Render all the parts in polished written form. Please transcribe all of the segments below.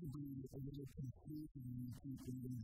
to do with a little confusion and people in the world.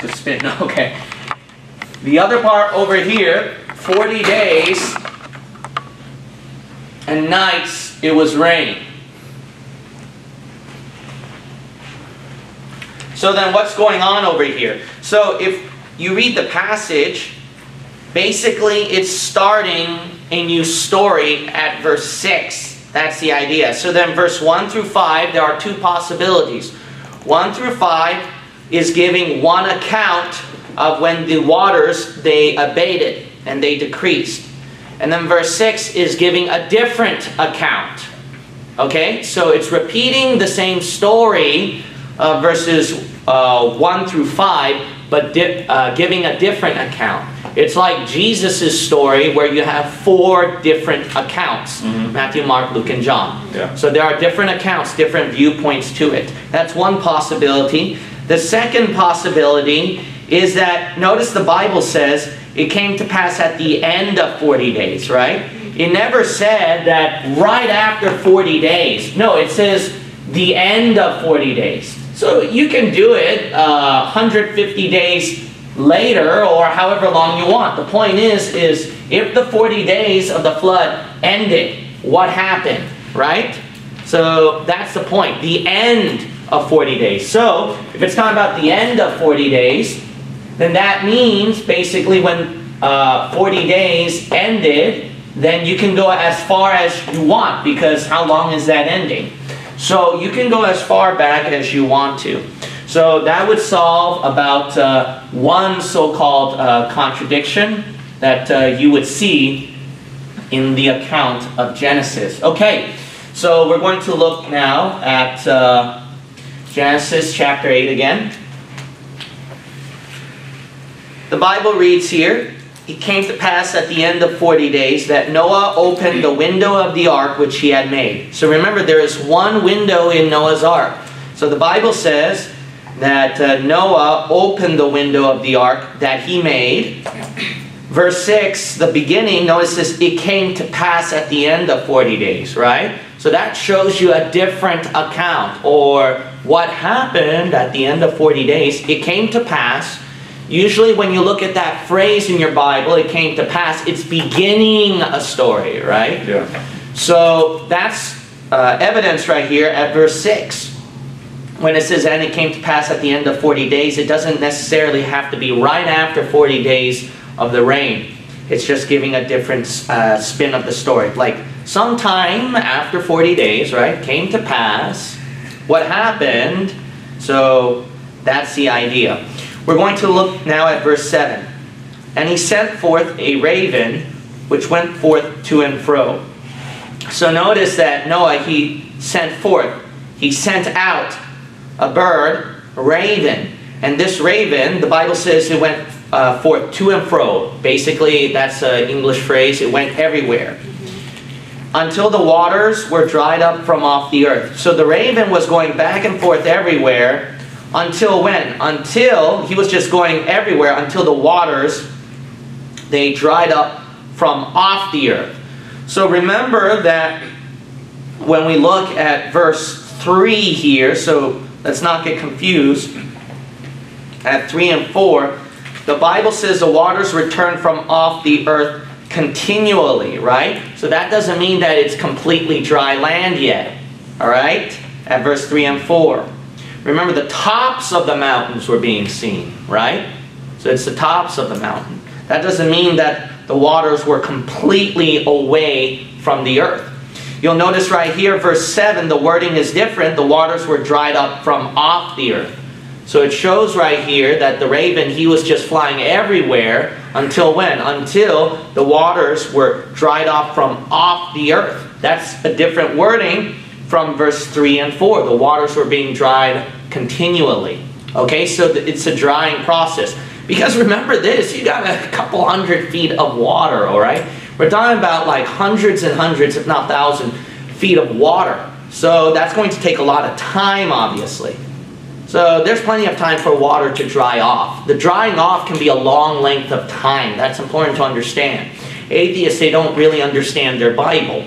The spin, okay. The other part over here, 40 days and nights it was raining. So then what's going on over here? So if you read the passage, basically it's starting a new story at verse 6. That's the idea. So then verse 1 through 5, there are two possibilities. 1 through 5 is giving one account of when the waters, they abated and they decreased. And then verse 6 is giving a different account. Okay? So it's repeating the same story of verses 1 through 5, but giving a different account. It's like Jesus' story where you have four different accounts. Mm-hmm. Matthew, Mark, Luke, and John. Yeah. So there are different accounts, different viewpoints to it. That's one possibility. The second possibility is that, notice the Bible says, it came to pass at the end of 40 days, right? It never said that right after 40 days. No, it says the end of 40 days. So you can do it 150 days later or however long you want. The point is if the 40 days of the flood ended, what happened, right? So that's the point, the end of 40 days. So if it's talking about the end of 40 days, then that means basically when 40 days ended, then you can go as far as you want because how long is that ending? So you can go as far back as you want to. So that would solve about one so-called contradiction that you would see in the account of Genesis. Okay, so we're going to look now at Genesis chapter 8 again. The Bible reads here, it came to pass at the end of 40 days that Noah opened the window of the ark which he had made. So remember, there is one window in Noah's ark. So the Bible says that Noah opened the window of the ark that he made. Verse 6, the beginning, notice this, it came to pass at the end of 40 days, right? So that shows you a different account, or what happened at the end of 40 days. It came to pass. Usually when you look at that phrase in your Bible, it came to pass, it's beginning a story, right? Yeah. So that's evidence right here at verse 6. When it says, and it came to pass at the end of 40 days, it doesn't necessarily have to be right after 40 days of the rain. It's just giving a different spin of the story. Like, sometime after 40 days, right, came to pass, what happened, so that's the idea. We're going to look now at verse 7. And he sent forth a raven, which went forth to and fro. So notice that Noah, he sent forth. He sent out a bird, a raven. And this raven, the Bible says it went forth to and fro. Basically, that's an English phrase. It went everywhere. Until the waters were dried up from off the earth. So the raven was going back and forth everywhere. Until when? Until he was just going everywhere until the waters, they dried up from off the earth. So remember that when we look at verse 3 here, so let's not get confused, at 3 and 4, the Bible says the waters return from off the earth continually, right? So that doesn't mean that it's completely dry land yet, all right? At verse 3 and 4. Remember, the tops of the mountains were being seen, right? So it's the tops of the mountain. That doesn't mean that the waters were completely away from the earth. You'll notice right here, verse 7, the wording is different. The waters were dried up from off the earth. So it shows right here that the raven, he was just flying everywhere until when? Until the waters were dried up from off the earth. That's a different wording from verse 3 and 4. The waters were being dried continually. Okay, so it's a drying process. Because remember this, you got a couple hundred feet of water, all right? We're talking about like hundreds and hundreds, if not 1,000 feet of water. So that's going to take a lot of time, obviously. So there's plenty of time for water to dry off. The drying off can be a long length of time. That's important to understand. Atheists, they don't really understand their Bible.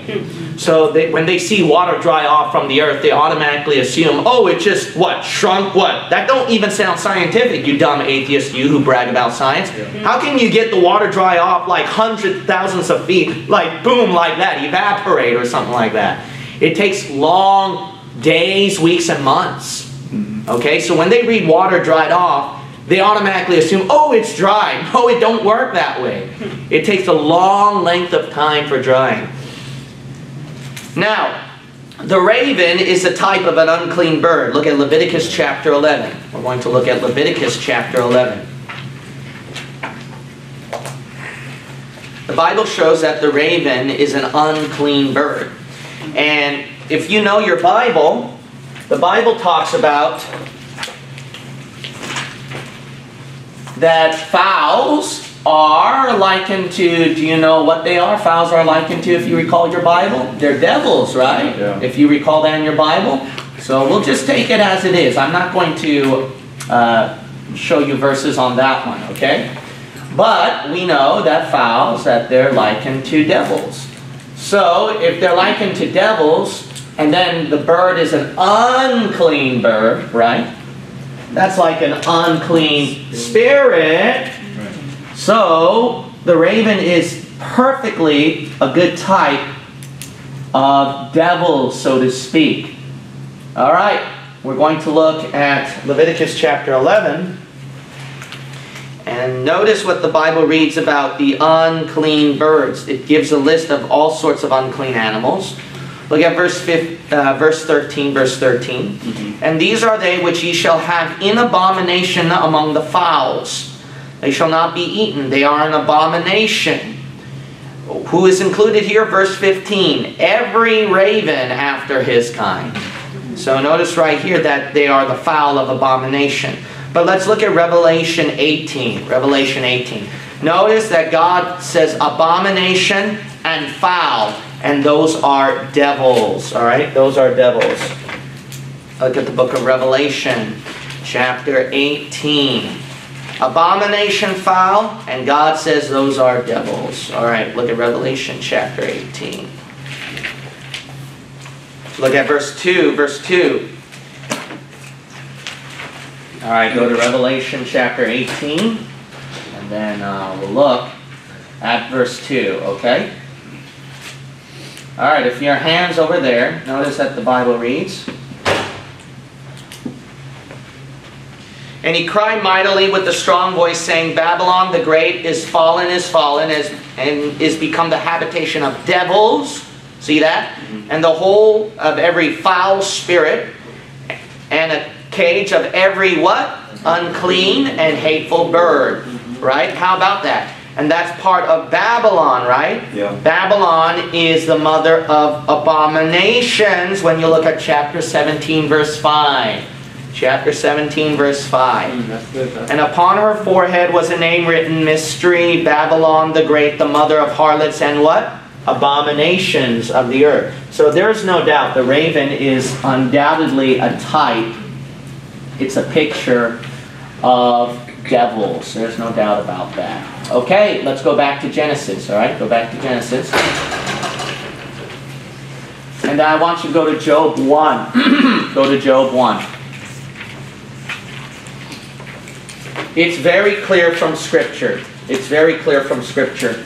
So when they see water dry off from the earth, they automatically assume, oh, it just, what, shrunk what? That don't even sound scientific, you dumb atheist, you who brag about science. Yeah. How can you get the water dry off like hundreds, thousands of feet, like boom, like that, evaporate or something like that? It takes long days, weeks, and months. Okay, so when they read water dried off, they automatically assume, oh, it's dry. No, it don't work that way. It takes a long length of time for drying. Now, the raven is a type of an unclean bird. Look at Leviticus chapter 11. We're going to look at Leviticus chapter 11. The Bible shows that the raven is an unclean bird. And if you know your Bible, the Bible talks about that fowls are likened to, do you know what they are? Fowls are likened to, if you recall your Bible? They're devils, right? Yeah. If you recall that in your Bible. So we'll just take it as it is. I'm not going to show you verses on that one, okay? But we know that fowls, that they're likened to devils. So if they're likened to devils, and then the bird is an unclean bird, right? That's like an unclean spirit. So the raven is perfectly a good type of devil, so to speak. All right, we're going to look at Leviticus chapter 11. And notice what the Bible reads about the unclean birds. It gives a list of all sorts of unclean animals. Look at verse 13. Mm-hmm. And these are they which ye shall have in abomination among the fowls. They shall not be eaten. They are an abomination. Who is included here? Verse 15. Every raven after his kind. So notice right here that they are the fowl of abomination. But let's look at Revelation 18. Revelation 18. Notice that God says abomination and fowl. And those are devils, all right? Those are devils. Look at the book of Revelation, chapter 18. Abomination, foul, and God says those are devils. All right, look at Revelation, chapter 18. Look at verse 2, verse 2. All right, go to Revelation, chapter 18. And then we'll look at verse 2, okay? All right, if your hand's over there, notice that the Bible reads. And he cried mightily with a strong voice, saying, Babylon the great is fallen, and is become the habitation of devils. See that? And the whole of every foul spirit, and a cage of every what? Unclean and hateful bird. Right? How about that? And that's part of Babylon, right? Yeah. Babylon is the mother of abominations when you look at chapter 17, verse 5. Chapter 17, verse 5. That's good, huh? And upon her forehead was a name written, Mystery, Babylon the Great, the mother of harlots and what? Abominations of the earth. So there's no doubt the raven is undoubtedly a type. It's a picture of devils. There's no doubt about that. Okay, let's go back to Genesis. All right, go back to Genesis. And I want you to go to Job 1. Go to Job 1. It's very clear from Scripture. It's very clear from Scripture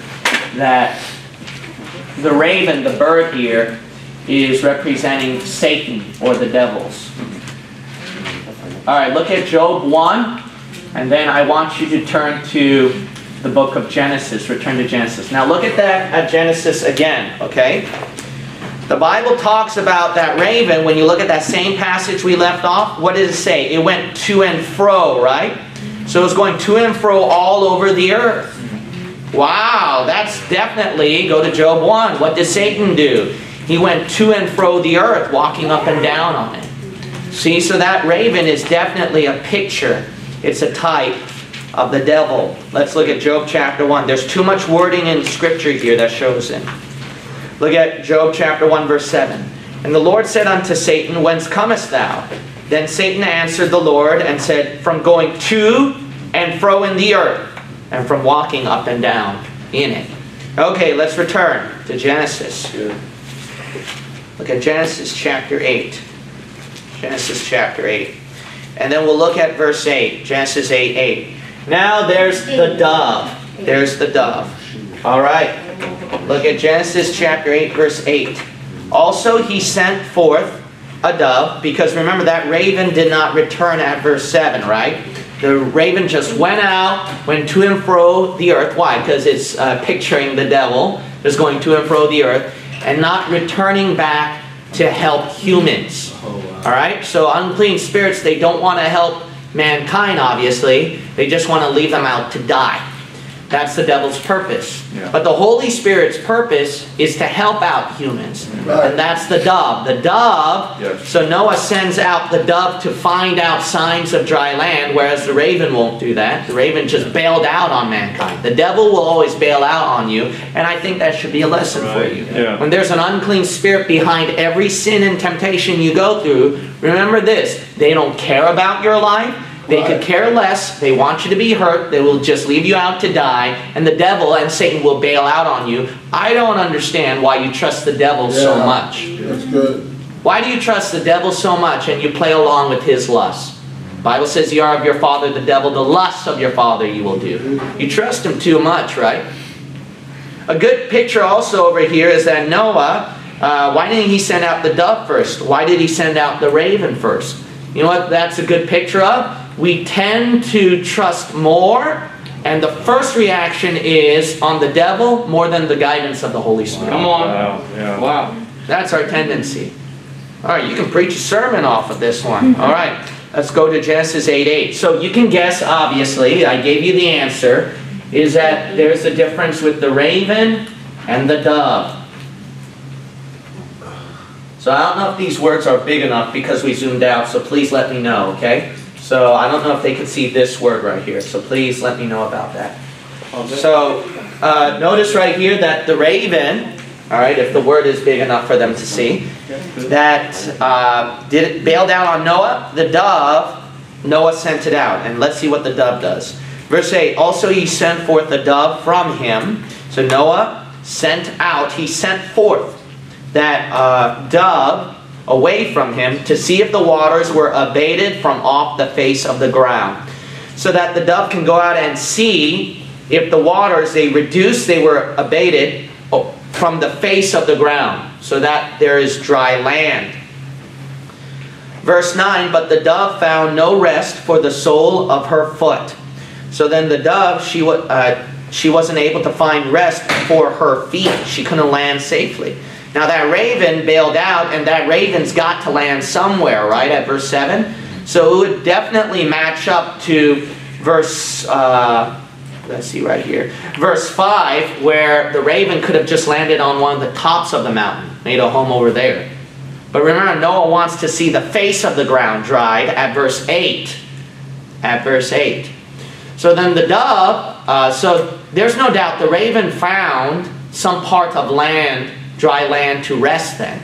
that the raven, the bird here, is representing Satan or the devils. All right, look at Job 1. And then I want you to turn to the book of Genesis. Return to Genesis. Now look at that at Genesis again, okay? The Bible talks about that raven. When you look at that same passage we left off, what did it say? It went to and fro, right? So it was going to and fro all over the earth. Wow, that's definitely, go to Job 1. What did Satan do? He went to and fro the earth, walking up and down on it. See, so that raven is definitely a picture. It's a type of the devil. Let's look at Job chapter 1. There's too much wording in Scripture here that shows it. Look at Job chapter 1, verse 7. And the Lord said unto Satan, Whence comest thou? Then Satan answered the Lord and said, From going to and fro in the earth, and from walking up and down in it. Okay, let's return to Genesis. Look at Genesis chapter 8. Genesis chapter 8. And then we'll look at verse 8, Genesis 8, 8. Now there's the dove. There's the dove. All right. Look at Genesis chapter 8, verse 8. Also he sent forth a dove, because remember that raven did not return at verse 7, right? The raven just went out, went to and fro the earth. Why? Because it's picturing the devil just going to and fro the earth and not returning back to help humans. Alright, so unclean spirits, they don't want to help mankind, obviously. They just want to leave them out to die. That's the devil's purpose. Yeah. But the Holy Spirit's purpose is to help out humans. Right. And that's the dove. The dove, yes. So Noah sends out the dove to find out signs of dry land, whereas the raven won't do that. The raven just bailed out on mankind. The devil will always bail out on you. And I think that should be a lesson right. for you. Yeah. When there's an unclean spirit behind every sin and temptation you go through, remember this, they don't care about your life. They could care less. They want you to be hurt. They will just leave you out to die. And the devil and Satan will bail out on you. I don't understand why you trust the devil so much. That's good. Why do you trust the devil so much and you play along with his lust? The Bible says you are of your father, the devil. The lust of your father you will do. You trust him too much, right? A good picture also over here is that Noah, why didn't he send out the dove first? Why did he send out the raven first? You know what that's a good picture of? We tend to trust more, and the first reaction is on the devil more than the guidance of the Holy Spirit. Wow. Come on. Wow. Yeah. Wow. That's our tendency. All right, you can preach a sermon off of this one. All right, let's go to Genesis 8:8. So you can guess, obviously, I gave you the answer, is that there's a difference with the raven and the dove. So I don't know if these words are big enough because we zoomed out, so please let me know, okay? So I don't know if they can see this word right here. So please let me know about that. So notice right here that the raven, all right, if the word is big enough for them to see, that bailed out on Noah. The dove, Noah sent it out. And let's see what the dove does. Verse 8, also he sent forth the dove from him. So Noah sent out, he sent forth that dove away from him to see if the waters were abated from off the face of the ground, so that the dove can go out and see if the waters they were abated from the face of the ground, so that there is dry land. Verse 9, but the dove found no rest for the sole of her foot. So then the dove, she wasn't able to find rest for her feet. She couldn't land safely. Now that raven bailed out, and that raven's got to land somewhere, right, at verse 7? So it would definitely match up to verse Let's see right here. Verse 5, where the raven could have just landed on one of the tops of the mountain, made a home over there. But remember, Noah wants to see the face of the ground dried at verse 8. At verse 8. So then the dove, so there's no doubt the raven found some part of land, dry land, to rest then.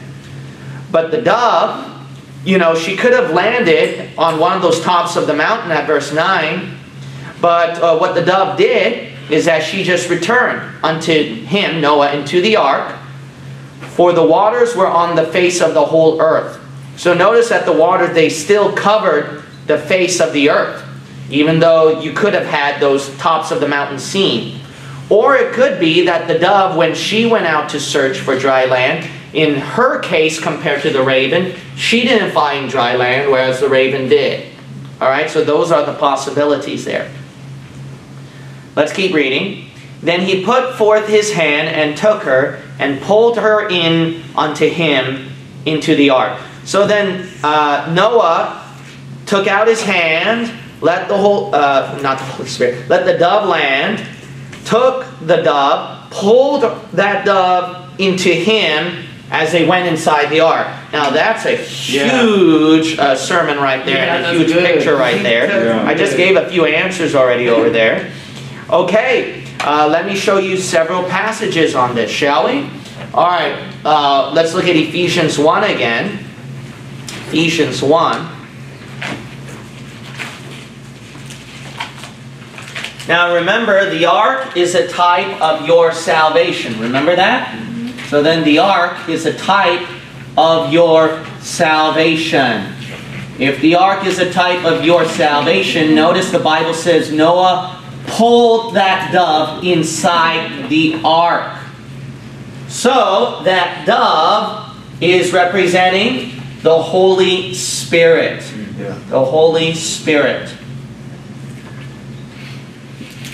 But the dove, you know, she could have landed on one of those tops of the mountain at verse 9. But what the dove did is that she just returned unto him, Noah, into the ark. For the waters were on the face of the whole earth. So notice that the water, they still covered the face of the earth. Even though you could have had those tops of the mountain seen. Or it could be that the dove, when she went out to search for dry land, in her case compared to the raven, she didn't find dry land, whereas the raven did. Alright, so those are the possibilities there. Let's keep reading. Then he put forth his hand and took her and pulled her in unto him into the ark. So then Noah took out his hand, let the whole, not the Holy Spirit, let the dove land, took the dove, pulled that dove into him as they went inside the ark. Now that's a huge sermon right there, and a huge picture right there. Yeah. I just gave a few answers already over there. Okay. Let me show you several passages on this, shall we? Alright, let's look at Ephesians 1 again. Ephesians 1. Now remember, the ark is a type of your salvation. Remember that? Mm-hmm. So then the ark is a type of your salvation. If the ark is a type of your salvation, notice the Bible says Noah pulled that dove inside the ark. So that dove is representing the Holy Spirit. Yeah. The Holy Spirit.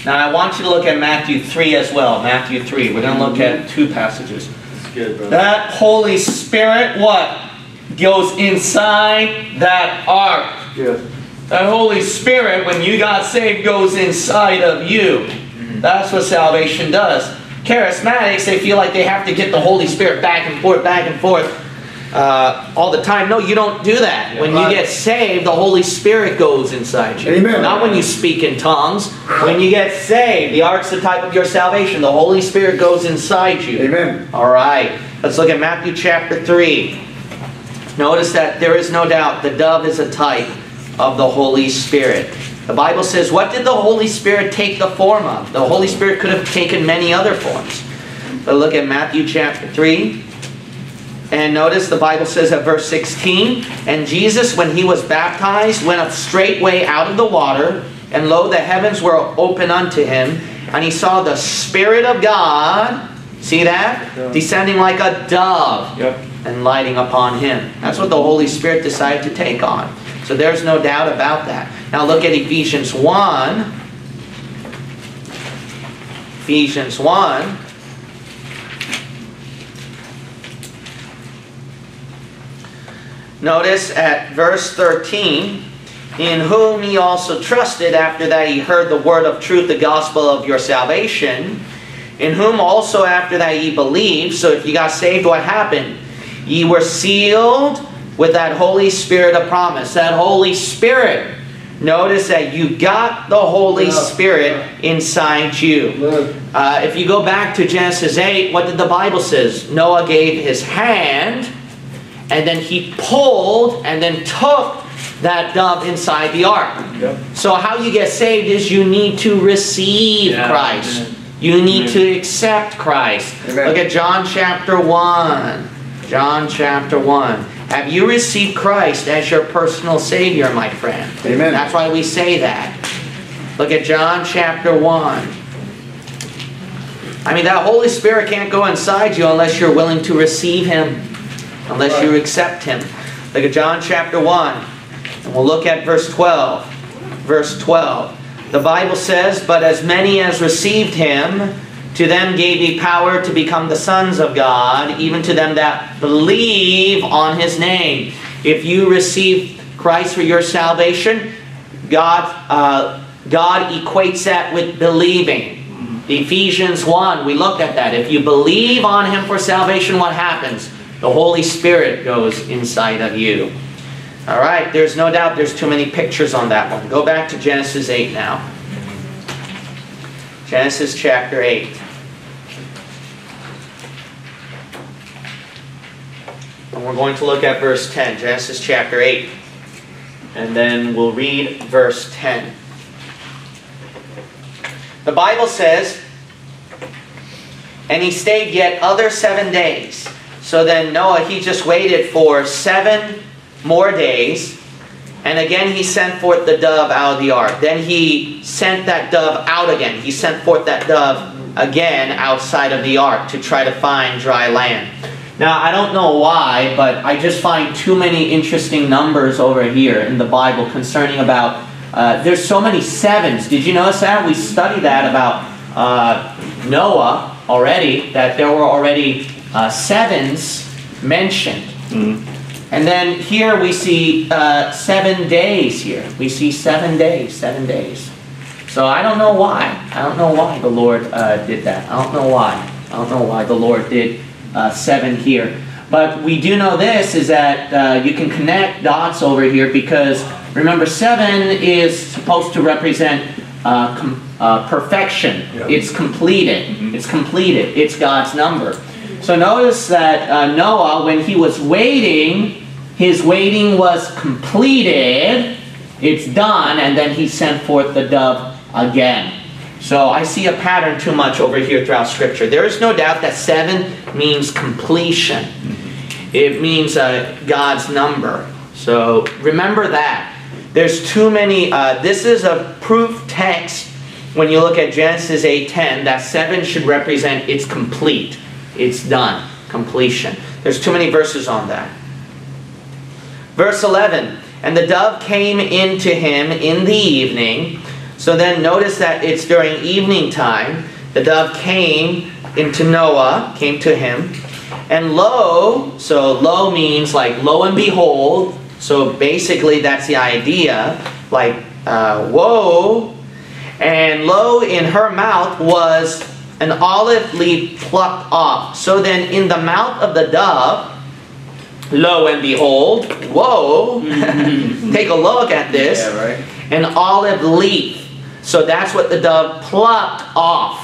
Now I want you to look at Matthew 3 as well. Matthew 3. We're going to look at two passages. That's good, brother. That Holy Spirit, what? Goes inside that ark. Yeah. That Holy Spirit, when you got saved, goes inside of you. That's what salvation does. Charismatics, they feel like they have to get the Holy Spirit back and forth, all the time. No, you don't do that. When you get saved, the Holy Spirit goes inside you. Amen. Not when you speak in tongues. When you get saved, the ark's the type of your salvation. The Holy Spirit goes inside you. Amen. All right. Let's look at Matthew chapter 3. Notice that there is no doubt the dove is a type of the Holy Spirit. The Bible says, what did the Holy Spirit take the form of? The Holy Spirit could have taken many other forms. But look at Matthew chapter 3. And notice the Bible says at verse 16, and Jesus, when he was baptized, went up straightway out of the water, and lo, the heavens were open unto him, and he saw the Spirit of God, see that? Yeah. Descending like a dove, yep, and lighting upon him. That's what the Holy Spirit decided to take on. So there's no doubt about that. Now look at Ephesians 1. Ephesians 1. Notice at verse 13, in whom he also trusted after that he heard the word of truth, the gospel of your salvation, in whom also after that ye believed. So if you got saved, what happened? Ye were sealed with that Holy Spirit of promise. That Holy Spirit. Notice that you got the Holy Spirit inside you. If you go back to Genesis 8, what did the Bible says? Noah gave his hand, and then he pulled, and then took that dove inside the ark. Yep. So how you get saved is you need to receive Christ. Amen. You need to accept Christ. Amen. Look at John chapter 1. John chapter 1. Have you received Christ as your personal Savior, my friend? Amen. That's why we say that. Look at John chapter 1. I mean, that Holy Spirit can't go inside you unless you're willing to receive Him. Unless you accept Him. Look at John chapter 1. And we'll look at verse 12. Verse 12. The Bible says, but as many as received Him, to them gave he power to become the sons of God, even to them that believe on his name. If you receive Christ for your salvation, God God equates that with believing. Ephesians 1, we looked at that. If you believe on Him for salvation, what happens? The Holy Spirit goes inside of you. All right, there's no doubt there's too many pictures on that one. Go back to Genesis 8 now. Genesis chapter 8. And we're going to look at verse 10. Genesis chapter 8. And then we'll read verse 10. The Bible says, and he stayed yet other 7 days. So then Noah, he just waited for 7 more days. And again he sent forth the dove out of the ark. Then he sent that dove out again. He sent forth that dove again outside of the ark to try to find dry land. Now, I don't know why, but I just find too many interesting numbers over here in the Bible concerning about there's so many sevens. Did you notice that? We studied that about Noah already, that there were already sevens mentioned. Mm-hmm. And then here we see 7 days here. We see 7 days, 7 days. So I don't know why. I don't know why the Lord did that. I don't know why. I don't know why the Lord did 7 here. But we do know this, is that you can connect dots over here because remember, 7 is supposed to represent perfection. Yep. It's completed. Mm-hmm. It's completed. It's God's number. So notice that Noah, when he was waiting, his waiting was completed. It's done. And then he sent forth the dove again. So I see a pattern too much over here throughout Scripture. There is no doubt that 7 means completion. Mm-hmm. It means God's number. So remember that. There's too many, this is a proof text when you look at Genesis 8:10 that 7 should represent it's complete, it's done, completion. There's too many verses on that. Verse 11, and the dove came in to him in the evening. So then notice that it's during evening time. The dove came into Noah, came to him. And lo, so lo means like lo and behold. So basically that's the idea, like, whoa. And lo, in her mouth was an olive leaf plucked off. So then in the mouth of the dove, lo and behold, whoa. Take a look at this. Yeah, right. An olive leaf. So that's what the dove plucked off.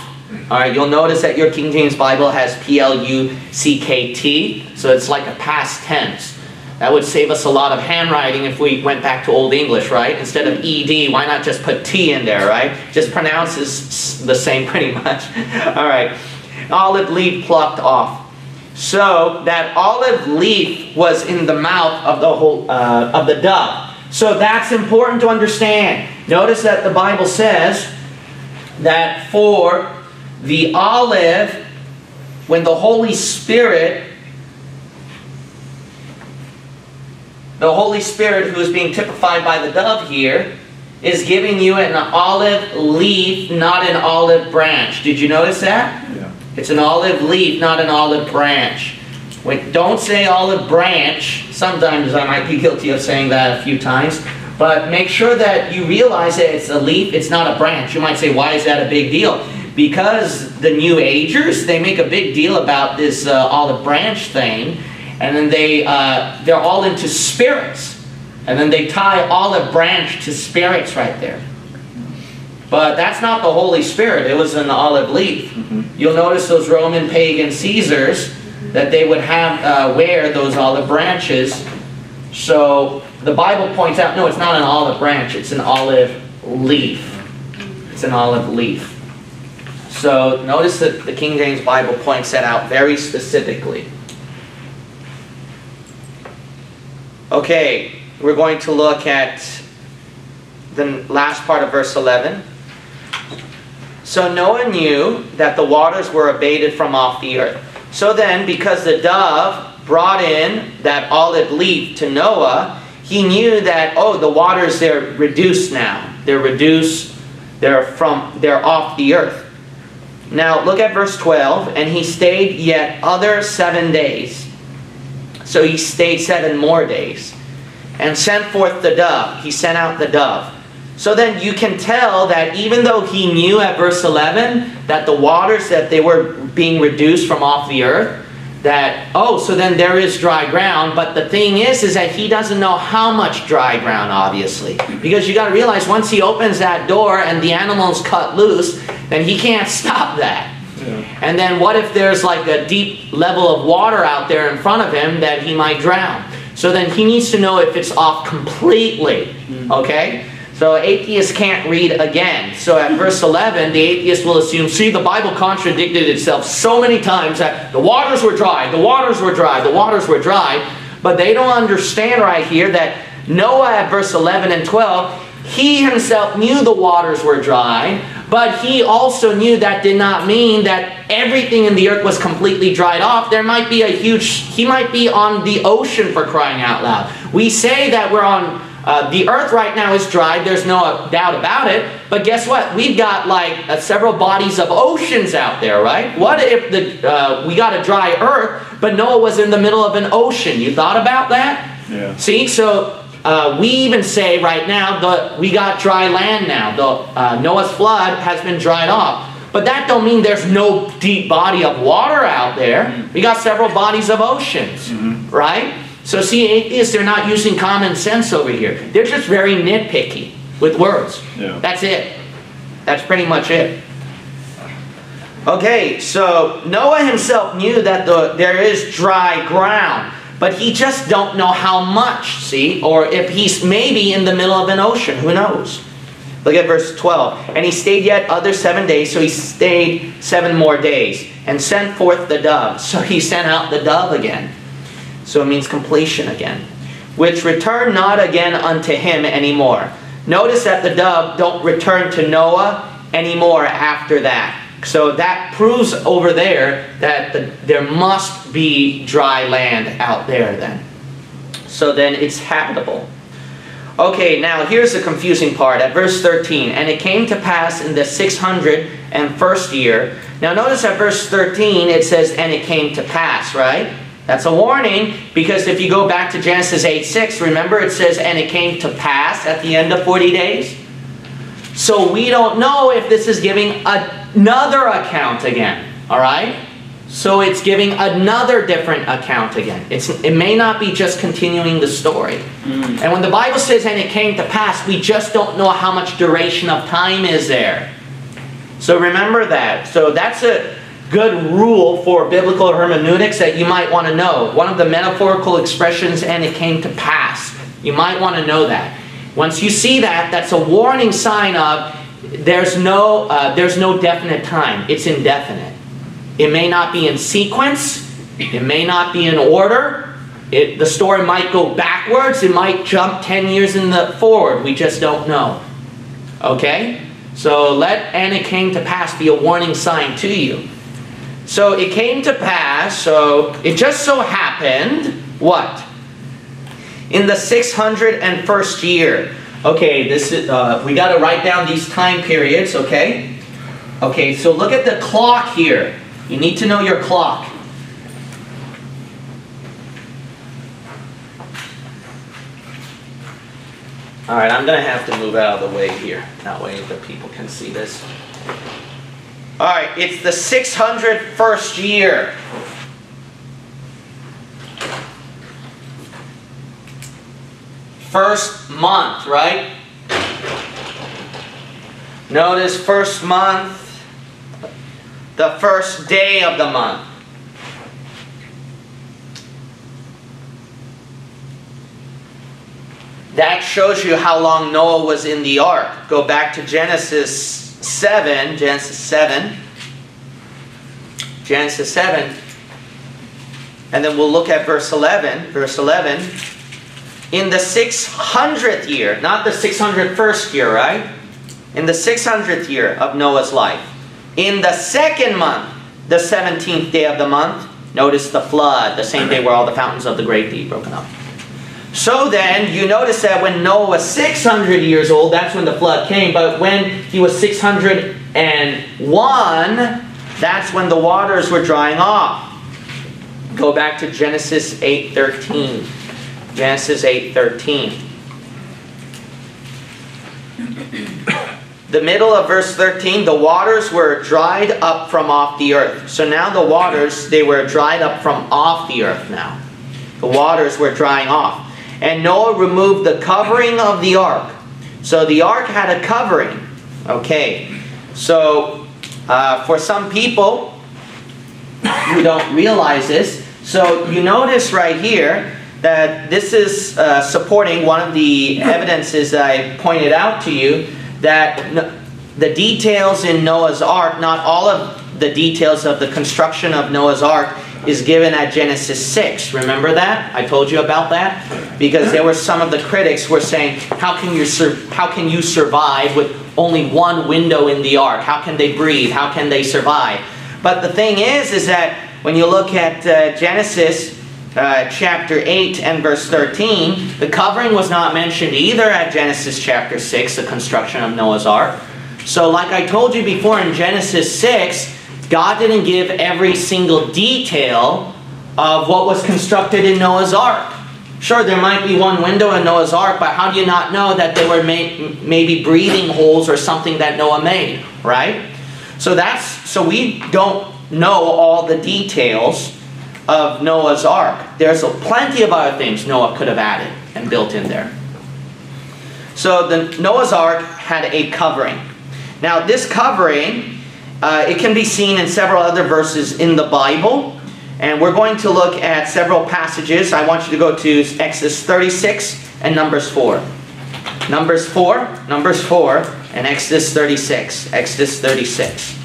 All right, you'll notice that your King James Bible has P-L-U-C-K-T. So it's like a past tense. That would save us a lot of handwriting if we went back to Old English, right? Instead of ED, why not just put T in there, right? Just pronounce the same pretty much. All right. Olive leaf plucked off. So that olive leaf was in the mouth of the whole, of the dove. So that's important to understand. Notice that the Bible says that for the olive, when the Holy Spirit... The Holy Spirit, who is being typified by the dove here, is giving you an olive leaf, not an olive branch. Did you notice that? Yeah. It's an olive leaf, not an olive branch. When, don't say olive branch. Sometimes I might be guilty of saying that a few times. But make sure that you realize that it's a leaf, it's not a branch. You might say, why is that a big deal? Because the New Agers, they make a big deal about this olive branch thing. And then they're all into spirits. And then they tie olive branch to spirits right there. But that's not the Holy Spirit. It was an olive leaf. Mm-hmm. You'll notice those Roman pagan Caesars, that they would have wear those olive branches. So the Bible points out, no, it's not an olive branch. It's an olive leaf. It's an olive leaf. So notice that the King James Bible points that out very specifically. Okay, we're going to look at the last part of verse 11. So Noah knew that the waters were abated from off the earth. So then, because the dove brought in that olive leaf to Noah, he knew that, oh, the waters, they're reduced now. They're reduced, they're off the earth. Now, look at verse 12. And he stayed yet other 7 days. So he stayed 7 more days and sent forth the dove. He sent out the dove. So then you can tell that even though he knew at verse 11 that the waters, that they were being reduced from off the earth, that, oh, so then there is dry ground. But the thing is that he doesn't know how much dry ground, obviously. Because you got to realize once he opens that door and the animals cut loose, then he can't stop that. Yeah. And then what if there's like a deep level of water out there in front of him that he might drown? So then he needs to know if it's off completely, okay? So atheists can't read again. So at verse 11, the atheist will assume, see, the Bible contradicted itself so many times that the waters were dry, the waters were dry, the waters were dry. But they don't understand right here that Noah at verse 11 and 12, he himself knew the waters were dry, but he also knew that did not mean that everything in the earth was completely dried off. There might be a huge, he might be on the ocean for crying out loud. We say that we're on, the earth right now is dry, there's no doubt about it, but guess what? We've got like several bodies of oceans out there, right? What if the, we got a dry earth, but Noah was in the middle of an ocean? You thought about that? Yeah. See, so... we even say right now that we got dry land now. The, Noah's flood has been dried off. But that don't mean there's no deep body of water out there. We got several bodies of oceans, right? So see, atheists, they're not using common sense over here. They're just very nitpicky with words. Yeah. That's it. That's pretty much it. Okay, so Noah himself knew that there is dry ground. But he just don't know how much, see? Or if he's maybe in the middle of an ocean, who knows? Look at verse 12. And he stayed yet other 7 days, so he stayed 7 more days, and sent forth the dove. So he sent out the dove again. So it means completion again. Which returned not again unto him anymore. Notice that the dove don't return to Noah anymore after that. So that proves over there that there must be dry land out there then. So then it's habitable. Okay, now here's the confusing part at verse 13. And it came to pass in the 601st year. Now notice at verse 13 it says, and it came to pass, right? That's a warning, because if you go back to Genesis 8:6, remember it says, and it came to pass at the end of 40 days. So we don't know if this is giving another account again, all right? So it's giving another different account again. It may not be just continuing the story. And when the Bible says, and it came to pass, we just don't know how much duration of time is there. So remember that. So that's a good rule for biblical hermeneutics that you might want to know. One of the metaphorical expressions, and it came to pass. You might want to know that. Once you see that, that's a warning sign of there's no definite time. It's indefinite. It may not be in sequence. It may not be in order. The story might go backwards. It might jump 10 years in the forward. We just don't know. Okay? So let and it came to pass be a warning sign to you. So it came to pass. So it just so happened. What? In the 601st year. Okay, this is, we got to write down these time periods, okay? Okay, so look at the clock here. You need to know your clock. All right, I'm going to have to move out of the way here. That way the people can see this. All right, it's the 601st year. First month, right? Notice first month, the first day of the month. That shows you how long Noah was in the ark. Go back to Genesis 7, and then we'll look at verse 11. Verse 11. In the 600th year, not the 601st year, right? In the 600th year of Noah's life. In the 2nd month, the 17th day of the month, notice the flood, the same day where all the fountains of the great deep broken up. So then, you notice that when Noah was 600 years old, that's when the flood came, but when he was 601, that's when the waters were drying off. Go back to Genesis 8:13. Genesis 8:13. the middle of verse 13, the waters were dried up from off the earth. So now the waters, they were dried up from off the earth now. The waters were drying off. And Noah removed the covering of the ark. So the ark had a covering. Okay. So for some people who don't realize this, so you notice right here that this is supporting one of the evidences that I pointed out to you, that the details in Noah's Ark, not all of the details of the construction of Noah's Ark is given at Genesis 6. Remember that? I told you about that? Because there were some of the critics were saying, how can you survive with only one window in the Ark? How can they breathe? How can they survive? But the thing is that when you look at Genesis chapter 8 and verse 13, the covering was not mentioned either at Genesis chapter 6, the construction of Noah's Ark. So like I told you before in Genesis 6, God didn't give every single detail of what was constructed in Noah's Ark. Sure, there might be one window in Noah's Ark, but how do you not know that there were maybe breathing holes or something that Noah made, right? So we don't know all the details of Noah's Ark. There's plenty of other things Noah could have added and built in there. So the Noah's Ark had a covering. Now this covering, it can be seen in several other verses in the Bible. And we're going to look at several passages. I want you to go to Exodus 36 and Numbers 4. Numbers 4, and Exodus 36. Exodus 36.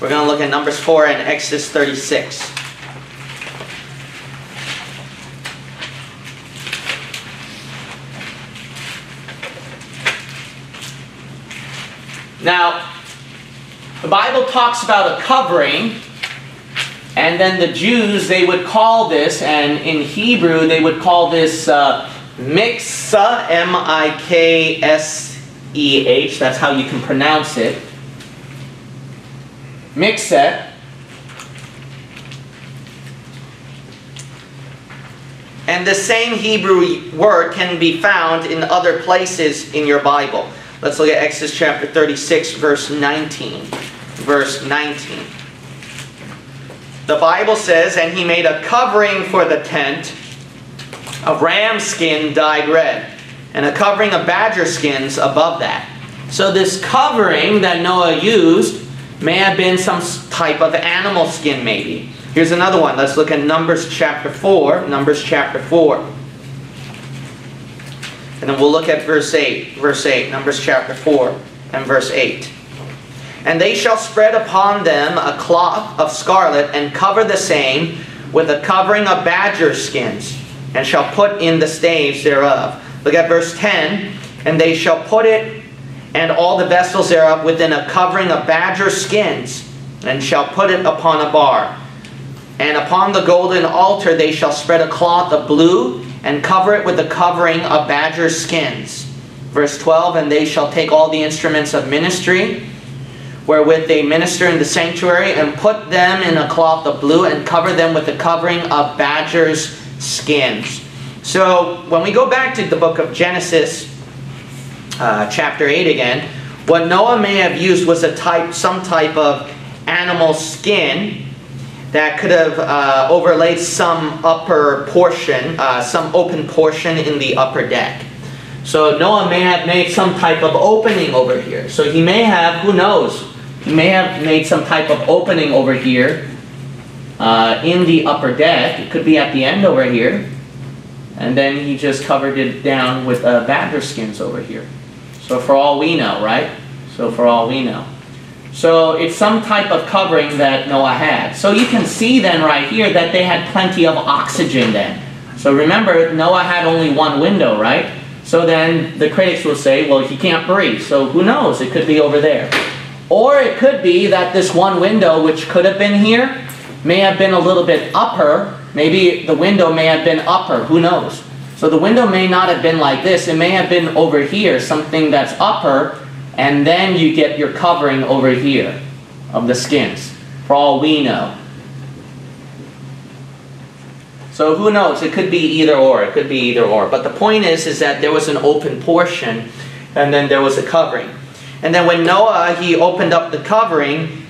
We're going to look at Numbers 4 and Exodus 36. Now, the Bible talks about a covering, and then the Jews, they would call this, and in Hebrew, they would call this miktzah, M-I-K-S-E-H. That's how you can pronounce it. Miktzah. And the same Hebrew word can be found in other places in your Bible. Let's look at Exodus chapter 36, verse 19. Verse 19. The Bible says, and he made a covering for the tent of ram skin dyed red, and a covering of badger skins above that. So this covering that Noah used may have been some type of animal skin maybe. Here's another one. Let's look at Numbers chapter 4. Numbers chapter 4. And then we'll look at verse 8. Verse 8. Numbers chapter 4 and verse 8. And they shall spread upon them a cloth of scarlet, and cover the same with a covering of badger skins, and shall put in the staves thereof. Look at verse 10. And they shall put it and all the vessels thereof within a covering of badger skins, and shall put it upon a bar. And upon the golden altar they shall spread a cloth of blue, and cover it with a covering of badger skins. Verse 12. And they shall take all the instruments of ministry wherewith they minister in the sanctuary, and put them in a cloth of blue, and cover them with the covering of badger's skins. So when we go back to the book of Genesis, chapter 8 again, what Noah may have used was some type of animal skin that could have overlaid some upper portion, some open portion in the upper deck. So Noah may have made some type of opening over here. So he may have, who knows, he may have made some type of opening over here in the upper deck. It could be at the end over here. And then he just covered it down with badger skins over here. So for all we know, right? So for all we know. So it's some type of covering that Noah had. So you can see then right here that they had plenty of oxygen then. So remember, Noah had only one window, right? So then the critics will say, well, he can't breathe. So who knows? It could be over there. Or it could be that this one window, which could have been here, may have been a little bit upper. Maybe the window may have been upper. Who knows? So the window may not have been like this. It may have been over here, something that's upper, and then you get your covering over here of the skins, for all we know. So who knows? It could be either or. It could be either or. But the point is that there was an open portion, and then there was a covering. And then when Noah, he opened up the covering,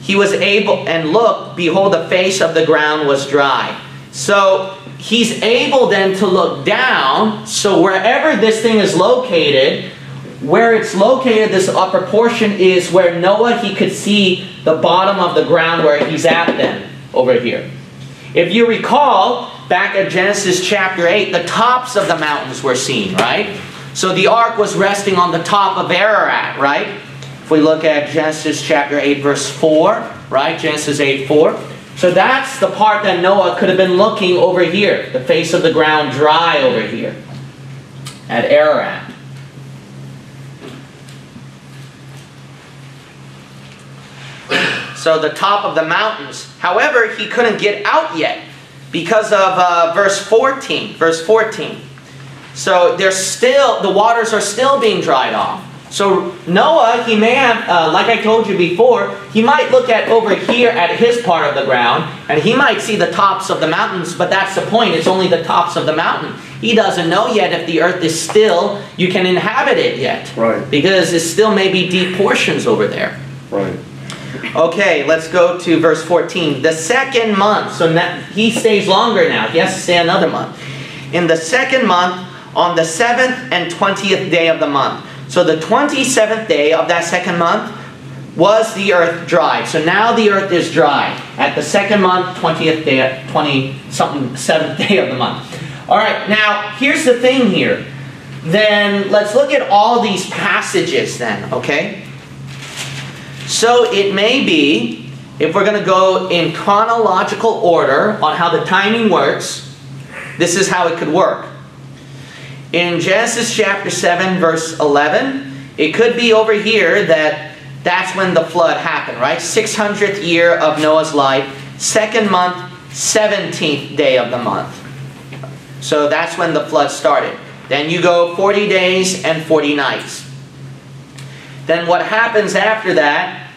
he was able, and look, behold, the face of the ground was dry. So he's able then to look down. So wherever this thing is located, where it's located, this upper portion is where Noah, he could see the bottom of the ground where he's at then, over here. If you recall, back at Genesis chapter 8, the tops of the mountains were seen, right? So the ark was resting on the top of Ararat, right? If we look at Genesis chapter 8, verse 4, right? Genesis 8, 4. So that's the part that Noah could have been looking over here. The face of the ground dry over here at Ararat. So the top of the mountains. However, he couldn't get out yet because of verse 14. Verse 14. So there's still, the waters are still being dried off. So Noah, he may have, like I told you before, he might look at over here at his part of the ground, and he might see the tops of the mountains, but that's the point. It's only the tops of the mountain. He doesn't know yet if the earth is still, you can inhabit it yet. Right. Because it still may be deep portions over there. Right. Okay, let's go to verse 14. The second month, so now, he stays longer now. He has to stay another month. In the second month, on the 7th and 20th day of the month. So the 27th day of that second month was the earth dry. So now the earth is dry at the second month, 20th day, 7th day of the month. All right, now here's the thing here. Then let's look at all these passages then, okay? So it may be, if we're going to go in chronological order on how the timing works, this is how it could work. In Genesis chapter 7, verse 11, it could be over here that that's when the flood happened, right? 600th year of Noah's life, second month, 17th day of the month. So that's when the flood started. Then you go 40 days and 40 nights. Then what happens after that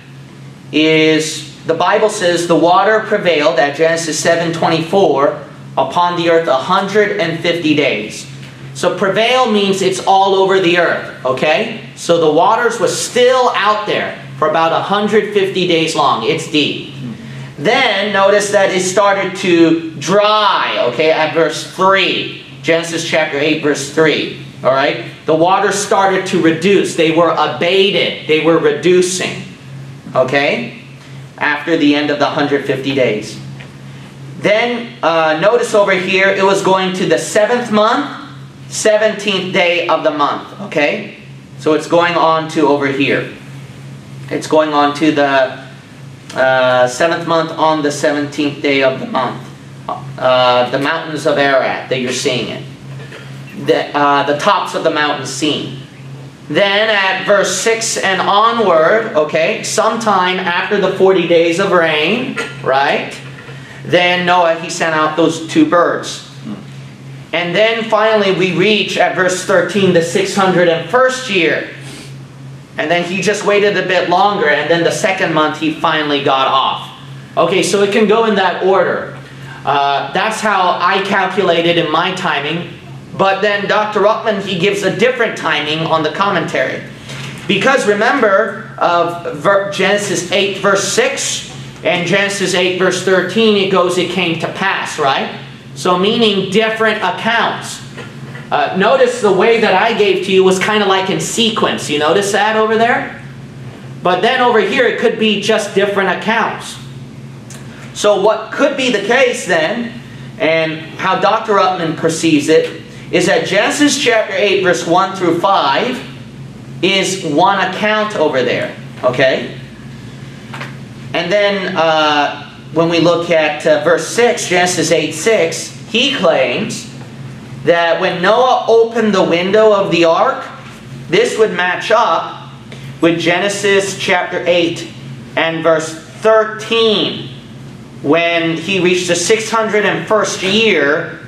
is the Bible says the water prevailed at Genesis 7:24 upon the earth 150 days. So prevail means it's all over the earth, okay? So the waters was still out there for about 150 days long. It's deep. Then notice that it started to dry, okay, at verse 3. Genesis chapter 8, verse 3, all right? The waters started to reduce. They were abated. They were reducing, okay, after the end of the 150 days. Then notice over here it was going to the 7th month, 17th day of the month, okay? So it's going on to over here. It's going on to the 7th month on the 17th day of the month. The mountains of Ararat, that you're seeing it. The tops of the mountains seen. Then at verse 6 and onward, okay, sometime after the 40 days of rain, right? Then Noah, he sent out those two birds. And then finally we reach at verse 13, the 601st year. And then he just waited a bit longer, and then the second month he finally got off. Okay, so it can go in that order. That's how I calculated in my timing. But then Dr. Ruckman, he gives a different timing on the commentary. Because remember, of Genesis 8 verse 6 and Genesis 8 verse 13, it goes, it came to pass, right? So meaning different accounts. Notice the way that I gave to you was kind of like in sequence. You notice that over there? But then over here it could be just different accounts. So what could be the case then, and how Dr. Ruckman perceives it, is that Genesis chapter 8 verse 1 through 5 is one account over there. Okay? And then when we look at verse 6, Genesis 8:6, he claims that when Noah opened the window of the ark, this would match up with Genesis chapter 8 and verse 13. When he reached the 601st year,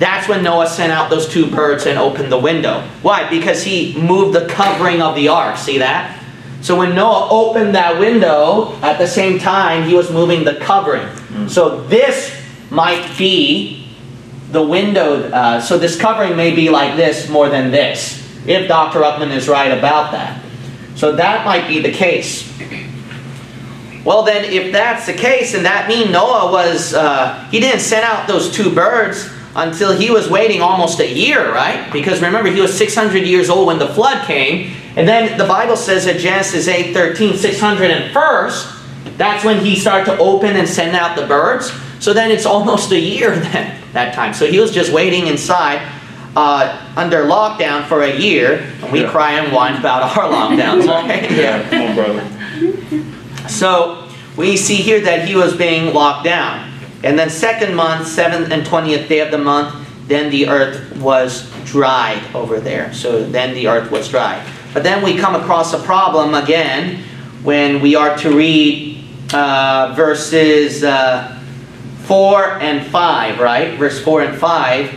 that's when Noah sent out those two birds and opened the window. Why? Because he moved the covering of the ark. See that? So when Noah opened that window, at the same time, he was moving the covering. So this might be the window, so this covering may be like this more than this, if Dr. Upman is right about that. So that might be the case. Well then, if that's the case, then that means Noah was, he didn't send out those two birds until he was waiting almost a year, right? Because remember, he was 600 years old when the flood came. And then the Bible says in Genesis 8:13, 601st, that's when he started to open and send out the birds. So then it's almost a year then, that time. So he was just waiting inside under lockdown for a year. And we cry and whine about our lockdowns, right? Yeah, come on, brother. So we see here that he was being locked down. And then second month, 7th and 20th day of the month, then the earth was dried over there. So then the earth was dried. But then we come across a problem again when we are to read verses 4 and 5, right? Verse 4 and 5.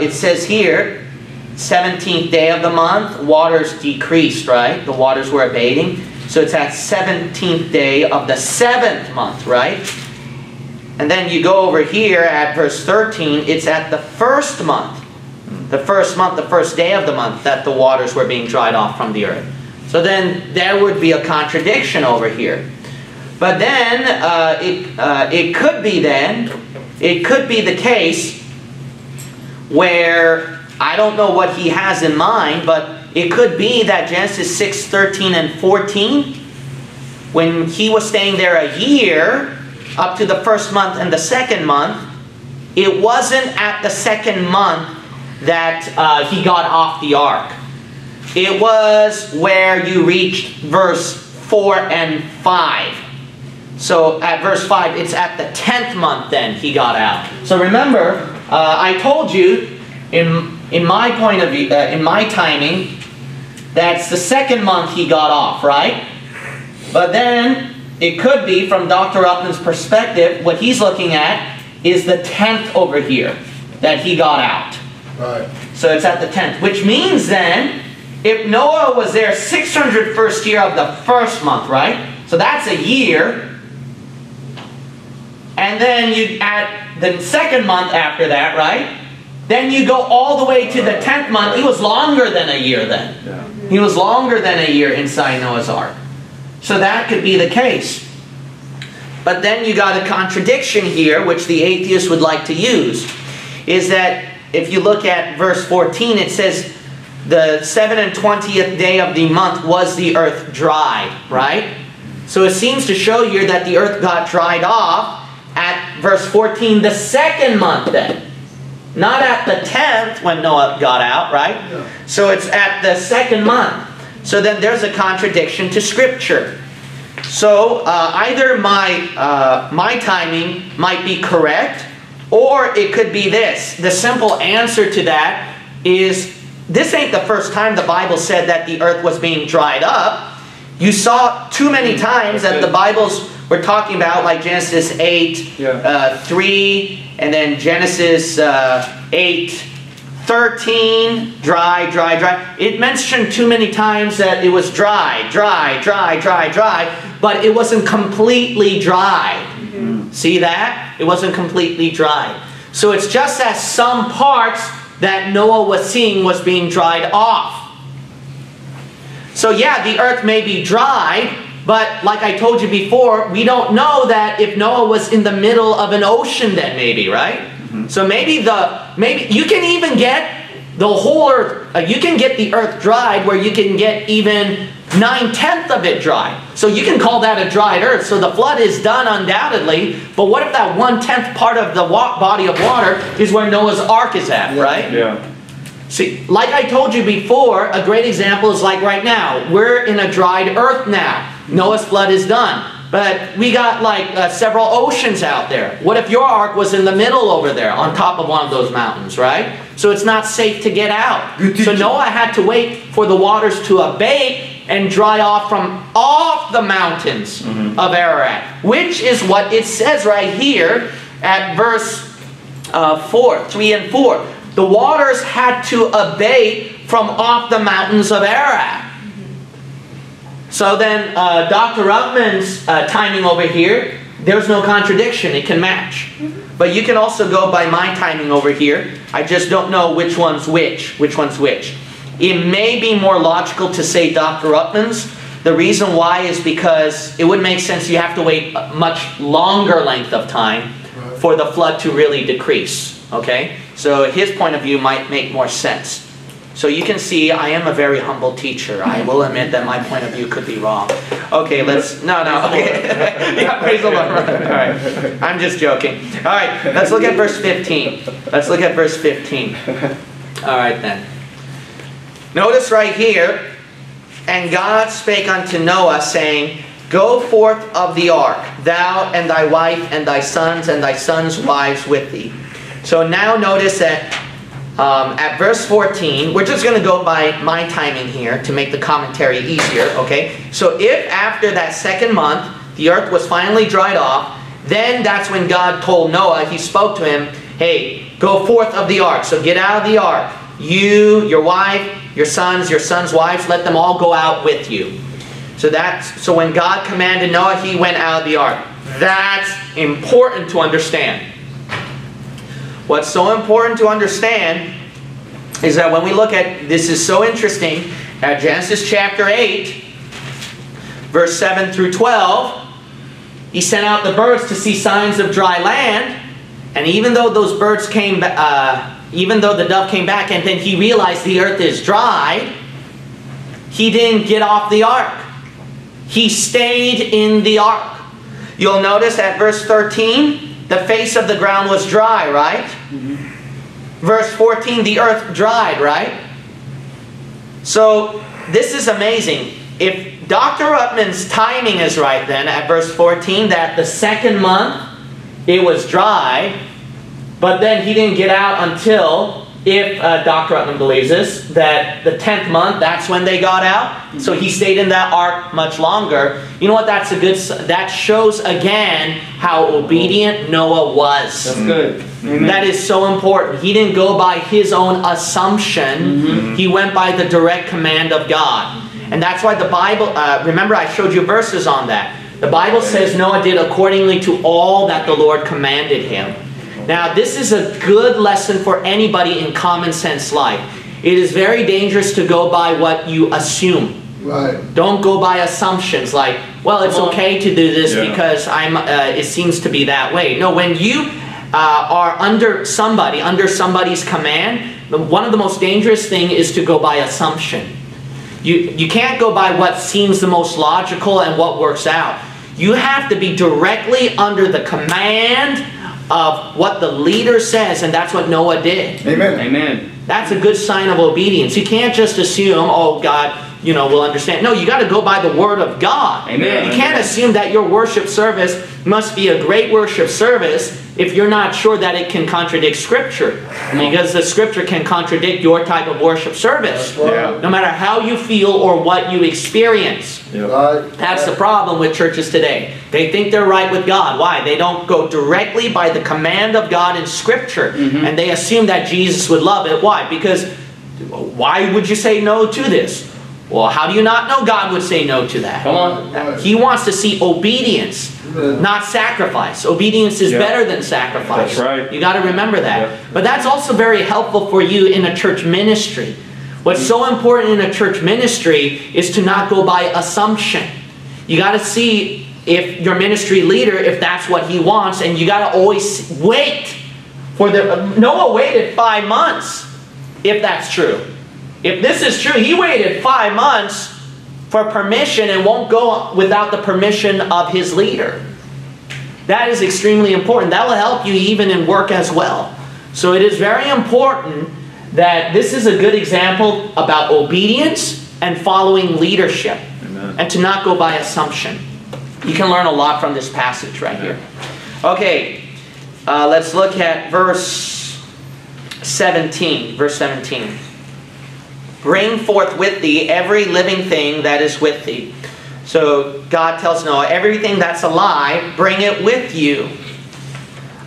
It says here, 17th day of the month, waters decreased, right? The waters were abating. So it's at 17th day of the 7th month, right? And then you go over here at verse 13, it's at the first month. The first month, the first day of the month that the waters were being dried off from the earth. So then there would be a contradiction over here. But then it could be the case where, I don't know what he has in mind, but it could be that Genesis 6:13 and 14, when he was staying there a year, up to the first month and the second month, it wasn't at the second month that he got off the ark. It was where you reached verse 4 and 5. So at verse 5, it's at the 10th month then he got out. So remember, I told you in my point of view, in my timing, that's the second month he got off, right? But then it could be, from Dr. Upman's perspective, what he's looking at is the 10th over here that he got out. Right. So it's at the 10th, which means then, if Noah was there 601st year of the first month, right? So that's a year. And then you add the second month after that, right? Then you go all the way to the 10th month. He was longer than a year then. Yeah. He was longer than a year inside Noah's Ark. So that could be the case. But then you got a contradiction here, which the atheist would like to use, is that if you look at verse 14, it says the 7th and 20th day of the month was the earth dried, right? So it seems to show here that the earth got dried off at verse 14, the second month then. Not at the 10th when Noah got out, right? Yeah. So it's at the second month. So then there's a contradiction to Scripture. So either my timing might be correct, or it could be this. The simple answer to that is, this ain't the first time the Bible said that the earth was being dried up. You saw too many times that the Bibles were talking about, like Genesis 8, 3, and then Genesis 8, 13, dry, dry, dry. It mentioned too many times that it was dry, dry, dry, dry, dry, but it wasn't completely dry. Mm-hmm. See that? It wasn't completely dry. So it's just that some parts that Noah was seeing was being dried off. So yeah, the earth may be dry, but like I told you before, we don't know that if Noah was in the middle of an ocean then maybe, right? So maybe you can even get the whole earth, you can get the earth dried where you can get even 9/10 of it dry. So you can call that a dried earth. So the flood is done undoubtedly, but what if that 1/10 part of the body of water is where Noah's Ark is at, right? Yeah. See, like I told you before, a great example is like right now. We're in a dried earth now. Noah's flood is done. But we got like several oceans out there. What if your ark was in the middle over there on top of one of those mountains, right? So it's not safe to get out. So Noah had to wait for the waters to abate and dry off from off the mountains of Ararat, which is what it says right here at verse 3 and 4. The waters had to abate from off the mountains of Ararat. So then Dr. Upman's timing over here There's no contradiction. It can match. But you can also go by my timing over here. I just don't know which one's which. It may be more logical to say Dr. Upman's. The reason why is because it would make sense. You have to wait a much longer length of time for the flood to really decrease. Okay? So his point of view might make more sense. So you can see I am a very humble teacher. I will admit that my point of view could be wrong. Okay, let's... No, okay. Yeah, praise the Lord. All right. I'm just joking. All right, let's look at verse 15. All right, then. Notice right here, and God spake unto Noah, saying, Go forth of the ark, thou and thy wife and thy sons' wives with thee. So now notice that at verse 14, we're just going to go by my timing here to make the commentary easier, okay? So if after that second month, the earth was finally dried off, then that's when God told Noah, he spoke to him, hey, go forth of the ark. So get out of the ark. You, your wife, your sons' wives, let them all go out with you. So that's, so when God commanded Noah, he went out of the ark. That's important to understand. What's so important to understand is that when we look at, this is so interesting, at Genesis chapter 8, verse 7 through 12, he sent out the birds to see signs of dry land, and even though those birds came, even though the dove came back and then he realized the earth is dry, he didn't get off the ark. He stayed in the ark. You'll notice at verse 13, the face of the ground was dry, right? Mm-hmm. Verse 14, the earth dried, right? So, this is amazing. If Dr. Upman's timing is right then, at verse 14, that the second month, it was dry, but then he didn't get out until, if Dr. Upman believes this, that the 10th month, that's when they got out. Mm-hmm. So he stayed in that ark much longer. You know what? That's a good, that shows again how obedient Noah was. That's good. Amen. That is so important. He didn't go by his own assumption. Mm-hmm. He went by the direct command of God. And that's why the Bible, remember I showed you verses on that. The Bible says Noah did accordingly to all that the Lord commanded him. Now, this is a good lesson for anybody in common sense life. It is very dangerous to go by what you assume. Right. Don't go by assumptions like, well, it's okay to do this because I'm. It seems to be that way. No, when you are under somebody, under somebody's command, one of the most dangerous things is to go by assumption. You can't go by what seems the most logical and what works out. You have to be directly under the command of what the leader says, and that's what Noah did. Amen. Amen. That's a good sign of obedience. You can't just assume, oh, God, you know, will understand. No, you got to go by the word of God. Amen. You can't assume that your worship service must be a great worship service if you're not sure that it can contradict Scripture, because the Scripture can contradict your type of worship service, no matter how you feel or what you experience. That's the problem with churches today. They think they're right with God. Why? They don't go directly by the command of God in Scripture, and they assume that Jesus would love it. Why? Because why would you say no to this? Well, how do you not know God would say no to that? Come on. He wants to see obedience, not sacrifice. Obedience is better than sacrifice. That's right. You got to remember that. But that's also very helpful for you in a church ministry. What's so important in a church ministry is to not go by assumption. You got to see if your ministry leader, if that's what he wants, and you got to always wait for the. Noah waited 5 months, if that's true. If this is true, he waited 5 months for permission and won't go without the permission of his leader. That is extremely important. That will help you even in work as well. So it is very important that this is a good example about obedience and following leadership. Amen. And to not go by assumption. You can learn a lot from this passage right here. Okay, let's look at verse 17. Verse 17. Bring forth with thee every living thing that is with thee. So God tells Noah, everything that's alive, bring it with you.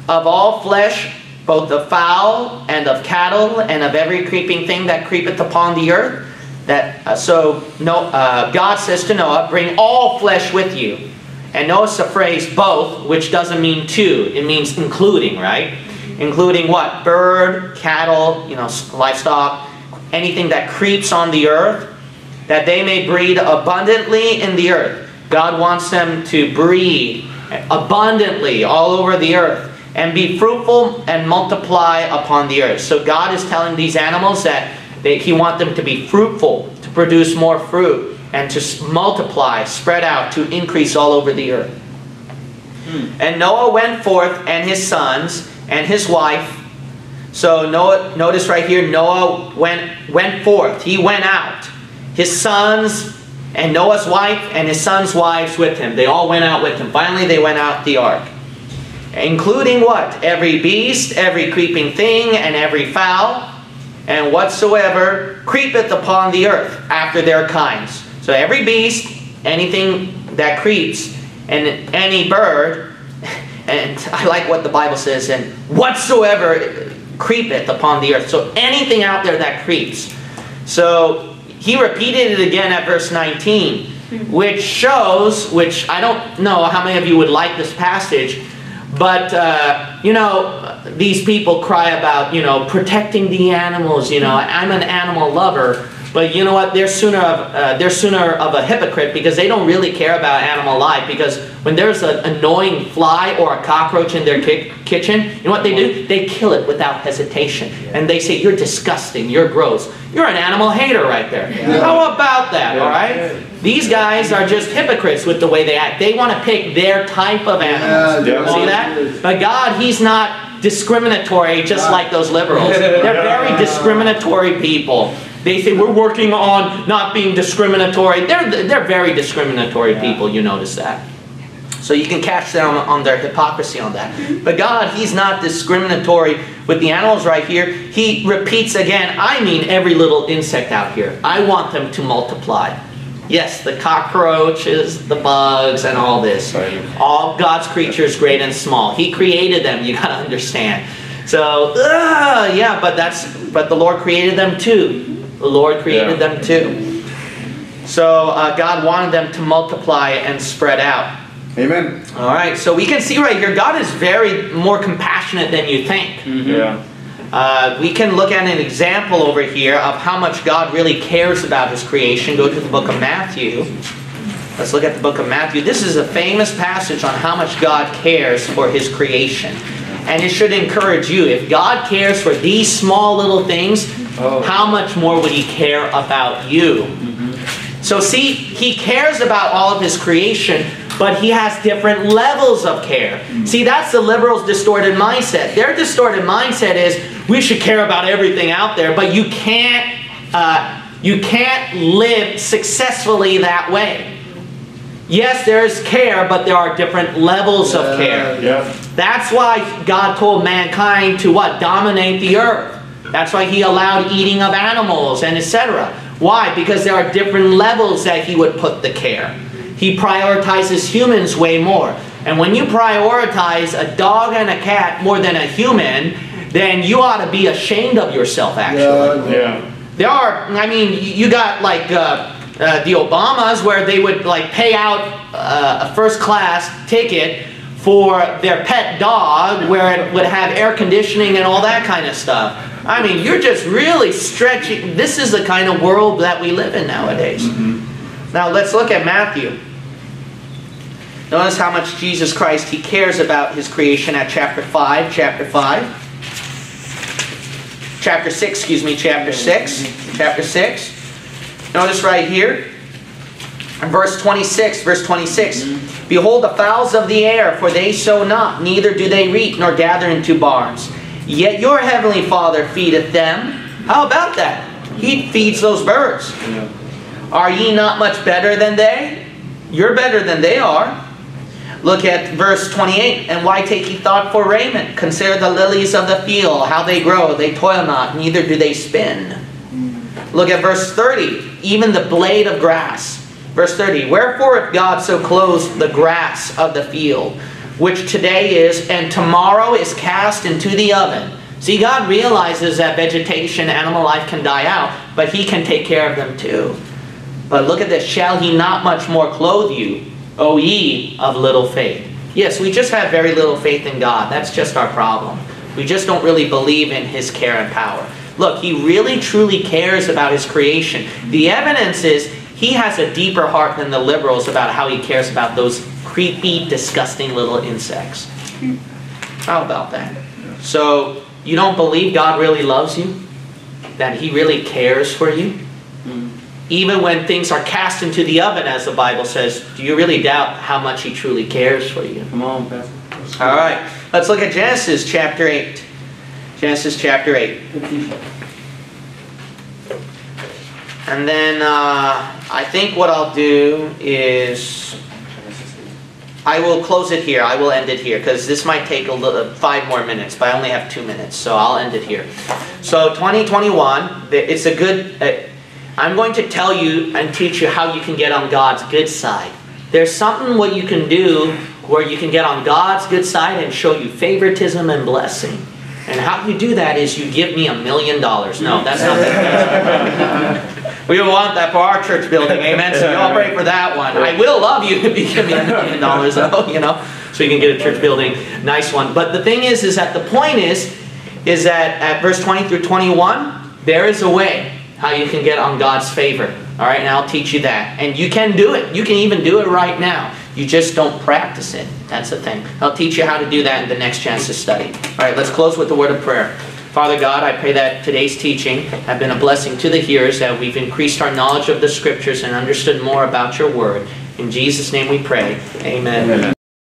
Of all flesh, both of fowl and of cattle and of every creeping thing that creepeth upon the earth. That God says to Noah, bring all flesh with you. And notice the phrase both, which doesn't mean two. It means including, right? Including what? Bird, cattle, livestock, anything that creeps on the earth, that they may breed abundantly in the earth. God wants them to breed abundantly all over the earth and be fruitful and multiply upon the earth. So God is telling these animals that He wants them to be fruitful, to produce more fruit, and to multiply, spread out, to increase all over the earth. And Noah went forth and his sons and his wife. So Noah, notice right here, Noah went forth. He went out. His sons and Noah's wife and his sons' wives with him. They all went out with him. Finally, they went out the ark. Including what? Every beast, every creeping thing, and every fowl, and whatsoever creepeth upon the earth after their kinds. So every beast, anything that creeps, and any bird, and I like what the Bible says, and whatsoever creepeth upon the earth. So anything out there that creeps. So he repeated it again at verse 19, which shows, which I don't know how many of you would like this passage, but, these people cry about, protecting the animals, I'm an animal lover. But you know what? They're sooner of a hypocrite because they don't really care about animal life. Because when there's an annoying fly or a cockroach in their kitchen, you know what they do? They kill it without hesitation. Yeah. And they say, "You're disgusting. You're gross. You're an animal hater right there." Yeah. How about that? Yeah. All right. Yeah. These guys are just hypocrites with the way they act. They want to pick their type of animals. Yeah, see that? But God, He's not discriminatory, just like those liberals. They're very discriminatory people. They say, we're working on not being discriminatory. They're very discriminatory people, you notice that. So you can catch them on their hypocrisy on that. But God, He's not discriminatory with the animals right here. He repeats again, I mean every little insect out here. I want them to multiply. Yes, the cockroaches, the bugs, and all this. All God's creatures, great and small. He created them, you got to understand. So, but the Lord created them too. The Lord created them too. So God wanted them to multiply and spread out. Amen. All right. So we can see right here, God is very more compassionate than you think. Mm-hmm. Yeah. We can look at an example over here of how much God really cares about His creation. Go to the book of Matthew. Let's look at the book of Matthew. This is a famous passage on how much God cares for His creation. And it should encourage you. If God cares for these small little things, how much more would He care about you? Mm-hmm. So see, He cares about all of His creation, but He has different levels of care. Mm-hmm. See, that's the liberals' distorted mindset. Their distorted mindset is, we should care about everything out there, but you can't live successfully that way. Yes, there is care, but there are different levels of care. Yeah. That's why God told mankind to what? Dominate the earth. That's why He allowed eating of animals and etc. Why? Because there are different levels that He would put the care. He prioritizes humans way more. And when you prioritize a dog and a cat more than a human, then you ought to be ashamed of yourself, actually. Yeah. There are, I mean, you got like... the Obamas, where they would like pay out a first-class ticket for their pet dog, where it would have air conditioning and all that kind of stuff. I mean, you're just really stretching. This is the kind of world that we live in nowadays. Mm-hmm. Now let's look at Matthew. Notice how much Jesus Christ, He cares about His creation at chapter 6. Notice right here, in verse 26, mm-hmm. Behold the fowls of the air, for they sow not, neither do they reap, nor gather into barns. Yet your heavenly Father feedeth them. How about that? He feeds those birds. Yeah. Are ye not much better than they? You're better than they are. Look at verse 28. And why take ye thought for raiment? Consider the lilies of the field, how they grow. They toil not, neither do they spin. Look at verse 30. Even the blade of grass. Verse 30. Wherefore if God so clothes the grass of the field, which today is, and tomorrow is cast into the oven. See, God realizes that vegetation, animal life can die out, but He can take care of them too. But look at this. Shall He not much more clothe you, O ye of little faith. Yes, we just have very little faith in God. That's just our problem. We just don't really believe in His care and power. Look, He really truly cares about His creation. The evidence is He has a deeper heart than the liberals about how He cares about those creepy, disgusting little insects. How about that? So, you don't believe God really loves you? That He really cares for you? Even when things are cast into the oven, as the Bible says, do you really doubt how much He truly cares for you? Come on, Pastor. All right, let's look at Genesis chapter 8. Genesis chapter 8. And then I think what I'll do is I will close it here. I will end it here because this might take a little, 5 more minutes, but I only have 2 minutes, so I'll end it here. So 2021, it's a good... I'm going to tell you and teach you how you can get on God's good side. There's something what you can do where you can get on God's good side and show you favoritism and blessing. And how you do that is you give me $1 million. No, that's not that. We don't want that for our church building, amen? So y'all pray for that one. I will love you if you give me $1 million, though, you know, so you can get a church building, nice one. But the thing is that the point is that at verse 20 through 21, there is a way how you can get on God's favor. All right, and I'll teach you that. And you can do it. You can even do it right now. You just don't practice it. That's the thing. I'll teach you how to do that in the next chance to study. All right, let's close with the word of prayer. Father God, I pray that today's teaching have been a blessing to the hearers, that we've increased our knowledge of the Scriptures and understood more about your word. In Jesus' name we pray. Amen. Amen.